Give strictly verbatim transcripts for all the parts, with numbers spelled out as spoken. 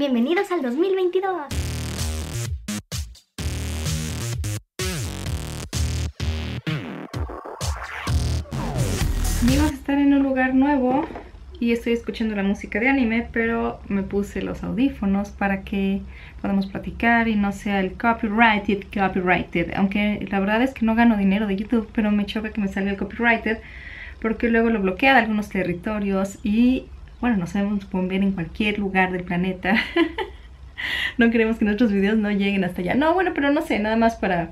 Bienvenidos al dos mil veintidós. Vamos a estar en un lugar nuevo y estoy escuchando la música de anime, pero me puse los audífonos para que podamos platicar y no sea el copyrighted, copyrighted. Aunque la verdad es que no gano dinero de YouTube, pero me choca que me salga el copyrighted porque luego lo bloquea de algunos territorios y, bueno, nos sabemos poner en cualquier lugar del planeta. No queremos que nuestros videos no lleguen hasta allá. No, bueno, pero no sé, nada más para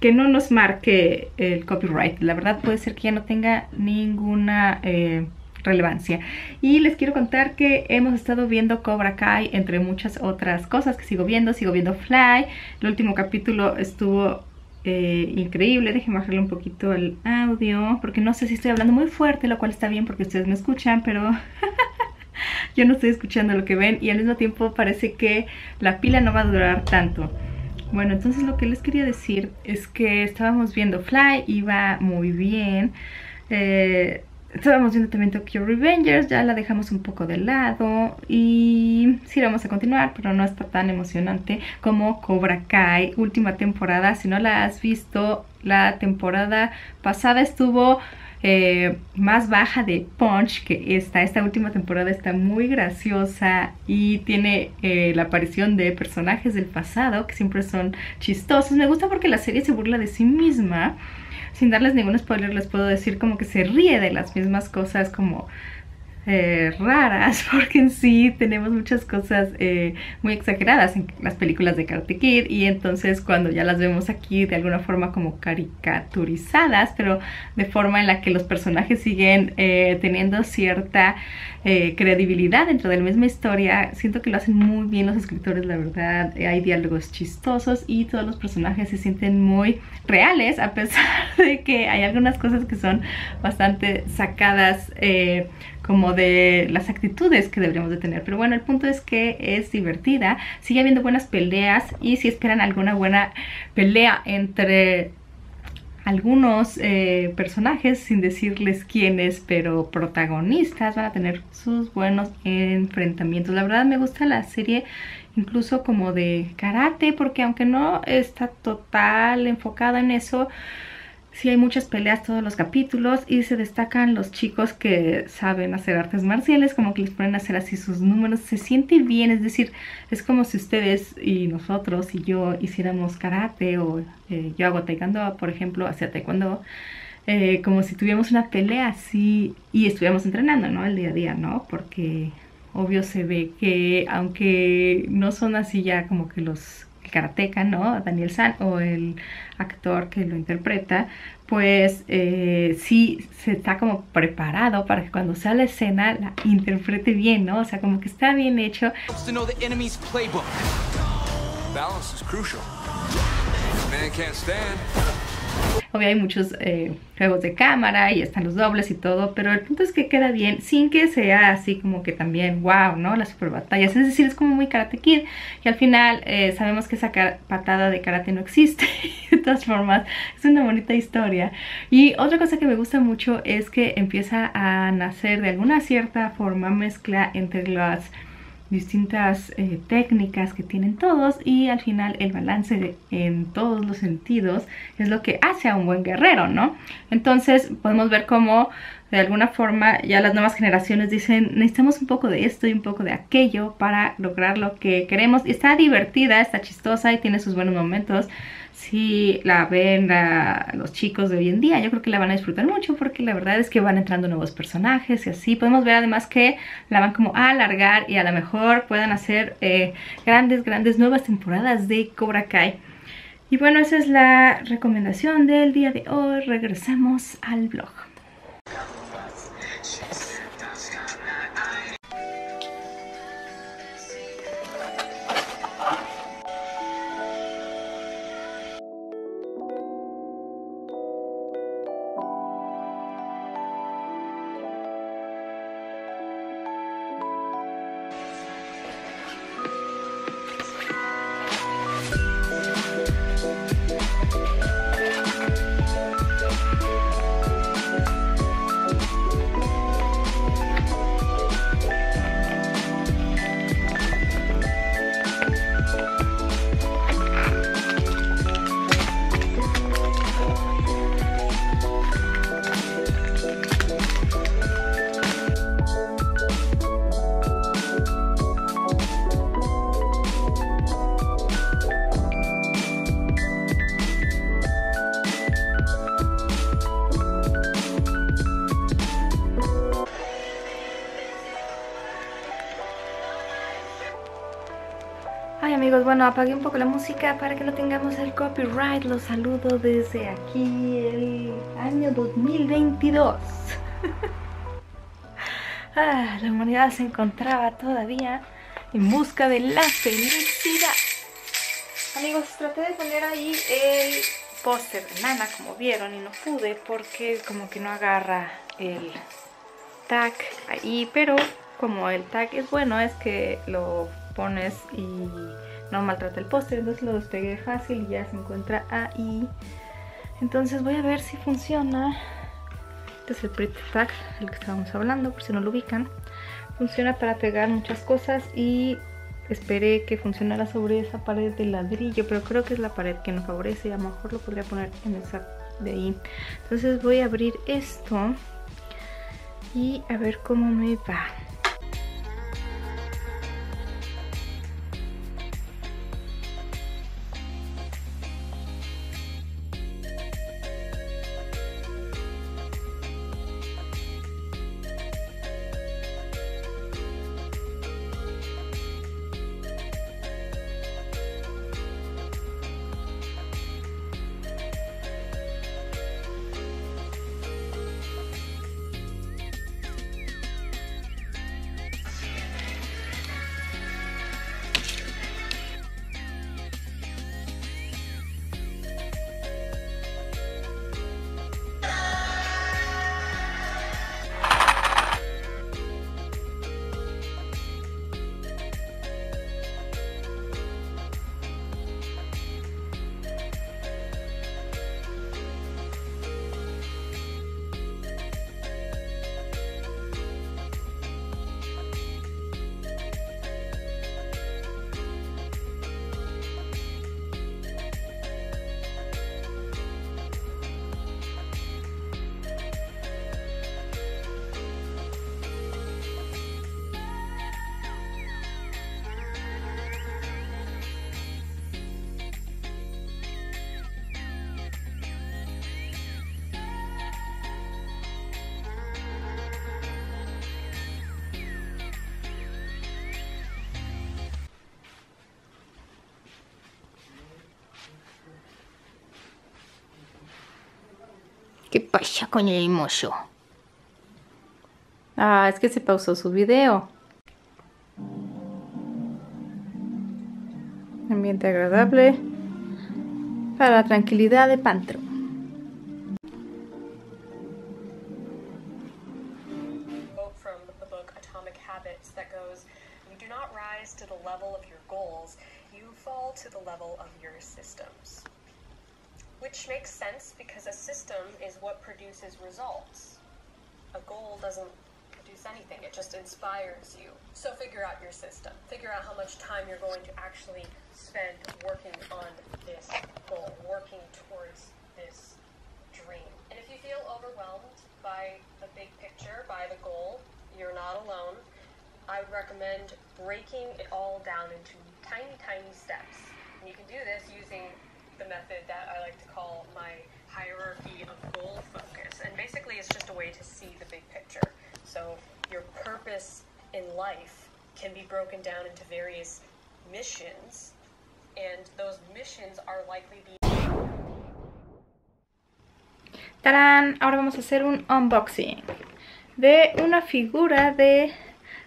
que no nos marque el copyright. La verdad puede ser que ya no tenga ninguna eh, relevancia. Y les quiero contar que hemos estado viendo Cobra Kai, entre muchas otras cosas que sigo viendo. Sigo viendo Fly. El último capítulo estuvo Eh, increíble. Déjenme bajarle un poquito el audio porque no sé si estoy hablando muy fuerte, lo cual está bien porque ustedes me escuchan, pero yo no estoy escuchando lo que ven y al mismo tiempo parece que la pila no va a durar tanto. Bueno, entonces lo que les quería decir es que estábamos viendo Fly, iba muy bien. eh, Estábamos viendo también Tokyo Revengers, ya la dejamos un poco de lado y sí la vamos a continuar, pero no está tan emocionante como Cobra Kai, última temporada. Si no la has visto, la temporada pasada estuvo eh, más baja de punch que esta. Esta última temporada está muy graciosa y tiene eh, la aparición de personajes del pasado que siempre son chistosos. Me gusta porque la serie se burla de sí misma. Sin darles ningún spoiler, les puedo decir como que se ríe de las mismas cosas como eh, raras, porque en sí tenemos muchas cosas eh, muy exageradas en las películas de Karate Kid y entonces cuando ya las vemos aquí de alguna forma como caricaturizadas, pero de forma en la que los personajes siguen eh, teniendo cierta eh, credibilidad dentro de la misma historia, siento que lo hacen muy bien los escritores, la verdad. Eh, hay diálogos chistosos y todos los personajes se sienten muy reales a pesar de que hay algunas cosas que son bastante sacadas eh, como de las actitudes que deberíamos de tener. Pero bueno, el punto es que es divertida, sigue habiendo buenas peleas y si esperan alguna buena pelea entre algunos eh, personajes, sin decirles quiénes, pero protagonistas, van a tener sus buenos enfrentamientos. La verdad me gusta la serie incluso como de karate, porque aunque no está total enfocada en eso, sí hay muchas peleas todos los capítulos y se destacan los chicos que saben hacer artes marciales, como que les ponen a hacer así sus números, se siente bien, es decir, es como si ustedes y nosotros y yo hiciéramos karate o eh, yo hago taekwondo, por ejemplo, hacia taekwondo, eh, como si tuviéramos una pelea así y estuviéramos entrenando, ¿no? El día a día, ¿no? Porque obvio se ve que aunque no son así ya como que los karateka, ¿no? Daniel San o el actor que lo interpreta, pues eh, sí se está como preparado para que cuando sea la escena la interprete bien, ¿no? O sea, como que está bien hecho. Obvio hay muchos eh, juegos de cámara y están los dobles y todo, pero el punto es que queda bien sin que sea así como que también wow, ¿no? Las super batallas, es decir, es como muy Karate Kid y al final eh, sabemos que esa patada de karate no existe. De todas formas es una bonita historia. Y otra cosa que me gusta mucho es que empieza a nacer de alguna cierta forma mezcla entre las distintas eh, técnicas que tienen todos y al final el balance de, en todos los sentidos es lo que hace a un buen guerrero, ¿no? Entonces podemos ver cómo de alguna forma ya las nuevas generaciones dicen necesitamos un poco de esto y un poco de aquello para lograr lo que queremos. Y está divertida, está chistosa y tiene sus buenos momentos. Si la ven la, los chicos de hoy en día, yo creo que la van a disfrutar mucho porque la verdad es que van entrando nuevos personajes y así. Podemos ver además que la van como a alargar y a lo mejor puedan hacer eh, grandes, grandes nuevas temporadas de Cobra Kai. Y bueno, esa es la recomendación del día de hoy. Regresamos al vlog. Ay amigos, bueno, apagué un poco la música para que no tengamos el copyright. Los saludo desde aquí el año dos mil veintidós. Ah, la humanidad se encontraba todavía en busca de la felicidad. Amigos, traté de poner ahí el póster de Nana, como vieron, y no pude porque como que no agarra el tag ahí, pero como el tag es bueno, es que lo pones y no maltrata el póster, entonces lo despegué fácil y ya se encuentra ahí. Entonces voy a ver si funciona. Este es el pretty tag, el que estábamos hablando, por si no lo ubican. Funciona para pegar muchas cosas y esperé que funcionara sobre esa pared de ladrillo, pero creo que es la pared que nos favorece y a lo mejor lo podría poner en esa de ahí. Entonces voy a abrir esto y a ver cómo me va. ¿Qué pasa con el mocho? Ah, es que se pausó su video. Ambiente agradable para la tranquilidad de Pantro. From the book Atomic Habits that goes, you do not rise to the level of your goals, you fall to the level of your systems. Which makes sense because a system is what produces results. A goal doesn't produce anything, it just inspires you. So figure out your system. Figure out how much time you're going to actually spend working on this goal, working towards this dream. And if you feel overwhelmed by the big picture, by the goal, you're not alone. I would recommend breaking it all down into tiny, tiny steps. And you can do this using the method that I like to call my hierarchy of goal focus, and basically it's just a way to see the big picture. So your purpose in life can be broken down into various missions, and those missions are likely be... ¡Tarán! Ahora vamos a hacer un unboxing de una figura de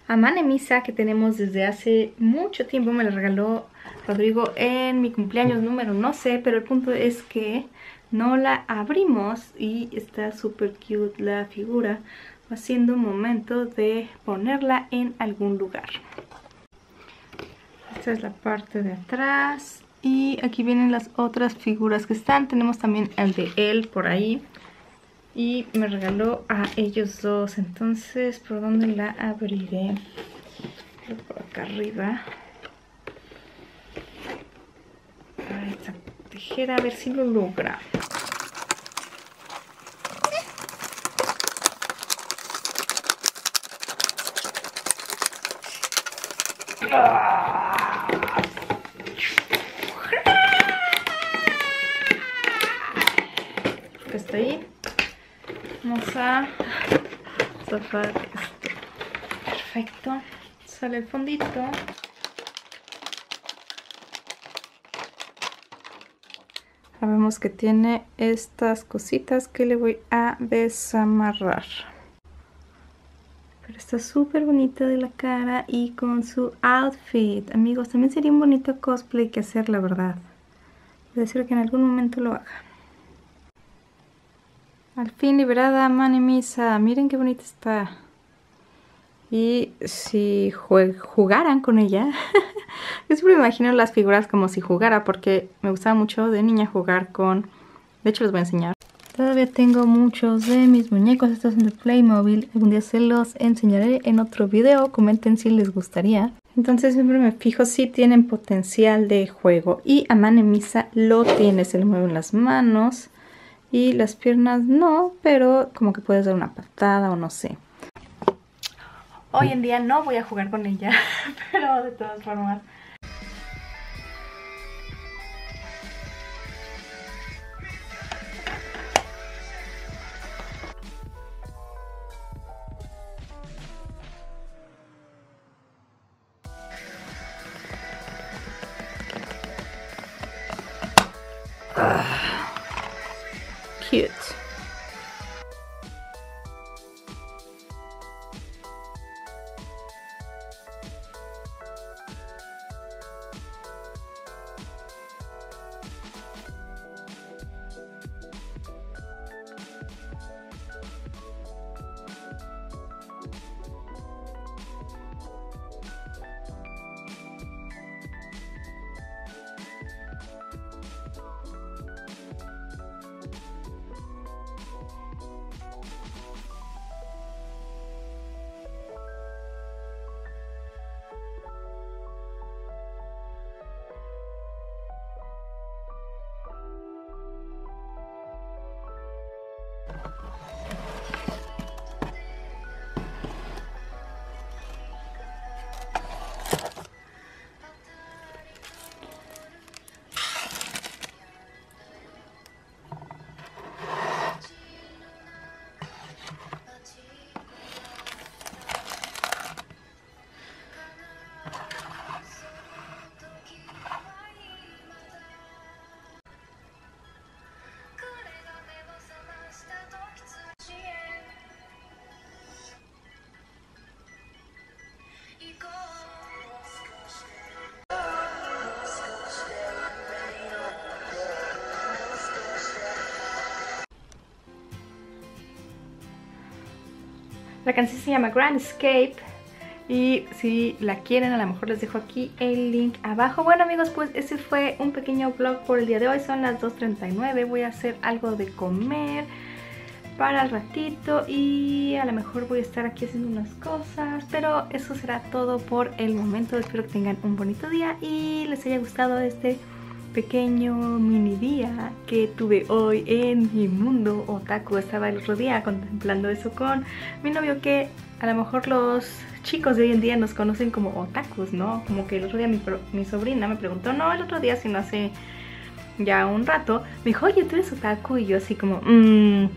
Amane Misa que tenemos desde hace mucho tiempo. Me la regaló Rodrigo en mi cumpleaños número no sé, pero el punto es que no la abrimos y está súper cute la figura. Va siendo un momento de ponerla en algún lugar. Esta es la parte de atrás y aquí vienen las otras figuras que están. Tenemos también el de él por ahí. Y me regaló a ellos dos. Entonces, ¿por dónde la abriré? Por acá arriba. Ahora esta tijera, a ver si lo logra. Está ahí. Vamos a zafar esto. Perfecto. Sale el fondito. Sabemos que tiene estas cositas que le voy a desamarrar. Pero está súper bonita de la cara y con su outfit. Amigos, también sería un bonito cosplay que hacer, la verdad. Puede ser que en algún momento lo haga. Al fin liberada Amane Misa. Miren qué bonita está. Y si jugaran con ella. Yo siempre me imagino las figuras como si jugara, porque me gustaba mucho de niña jugar con... De hecho, les voy a enseñar. Todavía tengo muchos de mis muñecos. Estos son de Playmobil. Algún día se los enseñaré en otro video. Comenten si les gustaría. Entonces siempre me fijo si tienen potencial de juego. Y Amane Misa lo tiene. Se le mueven las manos y las piernas no, pero como que puedes dar una patada o no sé. Hoy en día no voy a jugar con ella, pero de todas formas... Cute. La canción se llama Grand Escape y si la quieren a lo mejor les dejo aquí el link abajo. Bueno amigos, pues ese fue un pequeño vlog por el día de hoy. Son las dos treinta y nueve, voy a hacer algo de comer para el ratito y a lo mejor voy a estar aquí haciendo unas cosas. Pero eso será todo por el momento. Espero que tengan un bonito día y les haya gustado este pequeño mini día que tuve hoy en mi mundo otaku. Estaba el otro día contemplando eso con mi novio, que a lo mejor los chicos de hoy en día nos conocen como otakus, ¿no? Como que el otro día mi, mi sobrina me preguntó, no el otro día sino hace ya un rato, me dijo, oye, ¿tú eres otaku? Y yo así como, mmm...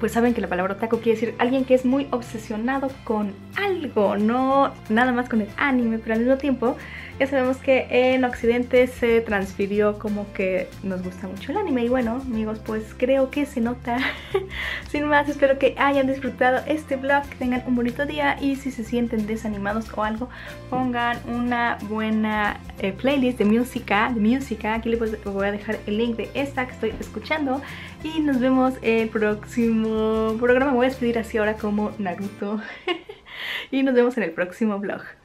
pues saben que la palabra otaku quiere decir alguien que es muy obsesionado con algo, no nada más con el anime, pero al mismo tiempo ya sabemos que en Occidente se transfirió como que nos gusta mucho el anime. Y bueno, amigos, pues creo que se nota. Sin más, espero que hayan disfrutado este vlog, que tengan un bonito día y si se sienten desanimados o algo, pongan una buena eh, playlist de música, de música. Aquí les voy a dejar el link de esta que estoy escuchando y nos vemos el próximo programa. Me voy a despedir así ahora como Naruto y nos vemos en el próximo vlog.